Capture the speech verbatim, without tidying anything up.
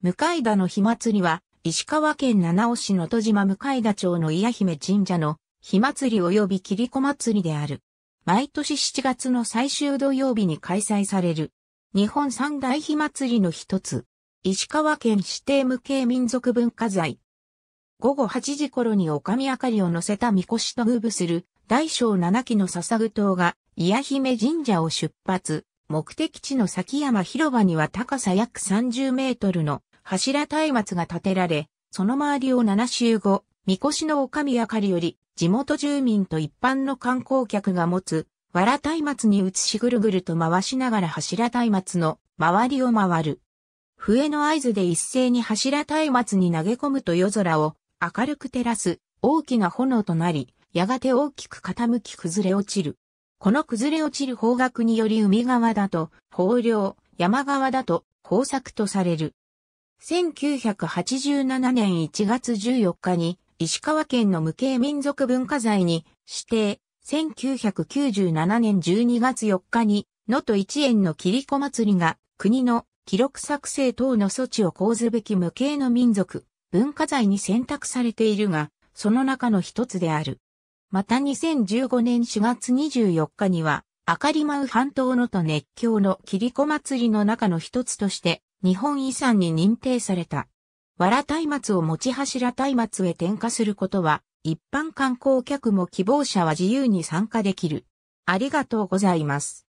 向田の火祭りは、石川県七尾市能登島向田町の祖谷姫神社の火祭り及び桐子祭りである。毎年しちがつの最終土曜日に開催される。日本三大火祭りの一つ。石川県指定無形民俗文化財。ごごはちじ頃にお神明かりを乗せた神輿と偶舞する大小なな基の捧ぐ塔が祖谷姫神社を出発。目的地の崎山広場には高さ約さんじゅうメートルの柱松明が建てられ、その周りをななしゅうご、神輿のお神明かりより地元住民と一般の観光客が持つ藁松明に移しぐるぐると回しながら柱松明の周りを回る。笛の合図で一斉に柱松明に投げ込むと夜空を明るく照らす大きな炎となり、やがて大きく傾き崩れ落ちる。この崩れ落ちる方角により海側だと豊漁、山側だと豊作とされる。せんきゅうひゃくはちじゅうななねんいちがつじゅうよっかに石川県の無形民俗文化財に指定、せんきゅうひゃくきゅうじゅうななねんじゅうにがつよっかに能登一円の桐子祭りが国の記録作成等の措置を講ずべき無形の民俗文化財に選択されているが、その中の一つである。またにせんじゅうごねんしがつにじゅうよっかには、赤里舞半島能登熱狂の桐子祭りの中の一つとして、日本遺産に認定された。藁松明を持ち柱松明へ点火することは、一般観光客も希望者は自由に参加できる。ありがとうございます。